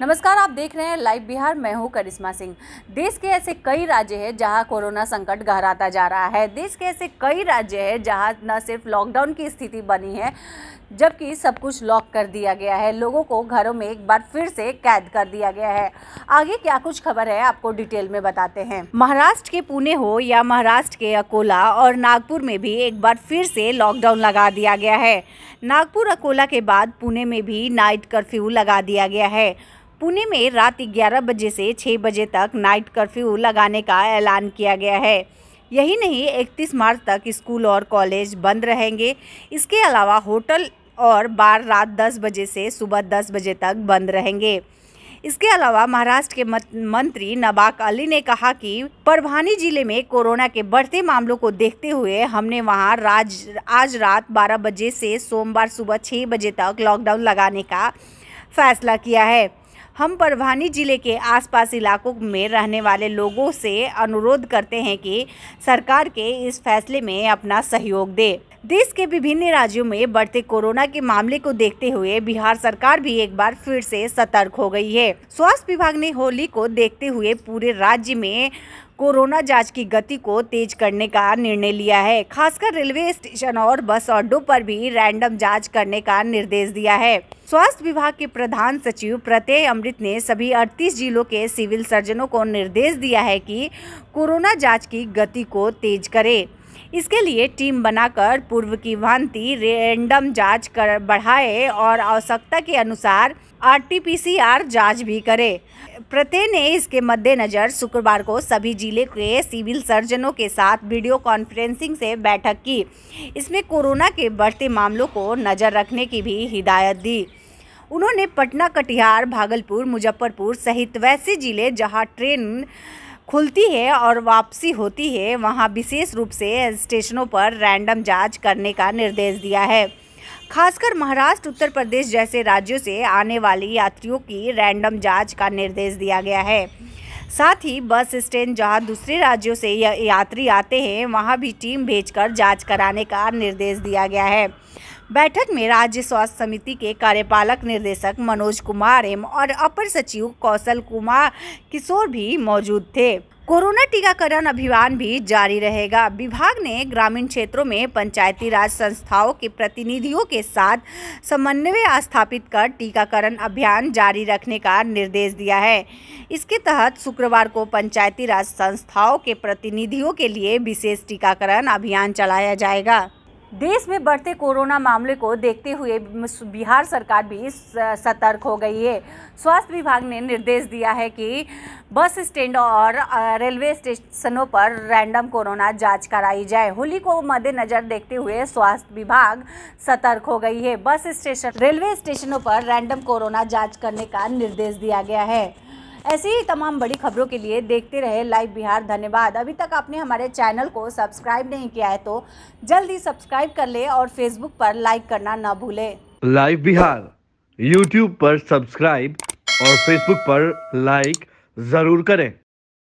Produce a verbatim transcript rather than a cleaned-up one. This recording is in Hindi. नमस्कार, आप देख रहे हैं लाइव बिहार। मैं हूं करिश्मा सिंह। देश के ऐसे कई राज्य हैं जहां कोरोना संकट गहराता जा रहा है। देश के ऐसे कई राज्य हैं जहां न सिर्फ लॉकडाउन की स्थिति बनी है, जबकि सब कुछ लॉक कर दिया गया है। लोगों को घरों में एक बार फिर से कैद कर दिया गया है। आगे क्या कुछ खबर है, आपको डिटेल में बताते हैं। महाराष्ट्र के पुणे हो या महाराष्ट्र के अकोला और नागपुर में भी एक बार फिर से लॉकडाउन लगा दिया गया है। नागपुर अकोला के बाद पुणे में भी नाइट कर्फ्यू लगा दिया गया है। पुणे में रात ग्यारह बजे से छः बजे तक नाइट कर्फ्यू लगाने का ऐलान किया गया है। यही नहीं, इकतीस मार्च तक स्कूल और कॉलेज बंद रहेंगे। इसके अलावा होटल और बार रात दस बजे से सुबह दस बजे तक बंद रहेंगे। इसके अलावा महाराष्ट्र के मंत्री नवाक अली ने कहा कि परभानी जिले में कोरोना के बढ़ते मामलों को देखते हुए हमने वहां राज आज रात बारह बजे से सोमवार सुबह छः बजे तक लॉकडाउन लगाने का फैसला किया है। हम परभानी जिले के आसपास इलाकों में रहने वाले लोगों से अनुरोध करते हैं कि सरकार के इस फैसले में अपना सहयोग दे। देश के विभिन्न राज्यों में बढ़ते कोरोना के मामले को देखते हुए बिहार सरकार भी एक बार फिर से सतर्क हो गई है। स्वास्थ्य विभाग ने होली को देखते हुए पूरे राज्य में कोरोना जांच की गति को तेज करने का निर्णय लिया है। खासकर रेलवे स्टेशन और बस अड्डों पर भी रैंडम जांच करने का निर्देश दिया है। स्वास्थ्य विभाग के प्रधान सचिव प्रत्यय अमृत ने सभी अड़तीस जिलों के सिविल सर्जनों को निर्देश दिया है कि कोरोना जांच की गति को तेज करें। इसके लिए टीम बनाकर पूर्व की भांति रैंडम जांच कर बढ़ाए और आवश्यकता के अनुसार R T P C R जांच भी करे। प्रत्यय ने इसके मद्देनज़र शुक्रवार को सभी जिले के सिविल सर्जनों के साथ वीडियो कॉन्फ्रेंसिंग से बैठक की। इसमें कोरोना के बढ़ते मामलों को नज़र रखने की भी हिदायत दी। उन्होंने पटना, कटिहार, भागलपुर, मुजफ्फरपुर सहित वैसे जिले जहाँ ट्रेन खुलती है और वापसी होती है, वहां विशेष रूप से स्टेशनों पर रैंडम जांच करने का निर्देश दिया है। खासकर महाराष्ट्र, उत्तर प्रदेश जैसे राज्यों से आने वाले यात्रियों की रैंडम जांच का निर्देश दिया गया है। साथ ही बस स्टैंड जहां दूसरे राज्यों से यात्री आते हैं, वहां भी टीम भेजकर जांच कराने का निर्देश दिया गया है। बैठक में राज्य स्वास्थ्य समिति के कार्यपालक निर्देशक मनोज कुमार एम और अपर सचिव कौशल कुमार किशोर भी मौजूद थे। कोरोना टीकाकरण अभियान भी जारी रहेगा। विभाग ने ग्रामीण क्षेत्रों में पंचायती राज संस्थाओं के प्रतिनिधियों के साथ समन्वय स्थापित कर टीकाकरण अभियान जारी रखने का निर्देश दिया है। इसके तहत शुक्रवार को पंचायती राज संस्थाओं के प्रतिनिधियों के लिए विशेष टीकाकरण अभियान चलाया जाएगा। देश में बढ़ते कोरोना मामले को देखते हुए बिहार सरकार भी सतर्क हो गई है। स्वास्थ्य विभाग ने निर्देश दिया है कि बस स्टैंड और रेलवे स्टेशनों पर रैंडम कोरोना जांच कराई जाए। होली को मद्देनज़र देखते हुए स्वास्थ्य विभाग सतर्क हो गई है। बस स्टेशन, रेलवे स्टेशनों पर रैंडम कोरोना जांच करने का निर्देश दिया गया है। ऐसी ही तमाम बड़ी खबरों के लिए देखते रहे लाइव बिहार। धन्यवाद। अभी तक आपने हमारे चैनल को सब्सक्राइब नहीं किया है तो जल्दी सब्सक्राइब कर ले और फेसबुक पर लाइक करना ना भूले। लाइव बिहार यूट्यूब पर सब्सक्राइब और फेसबुक पर लाइक जरूर करें।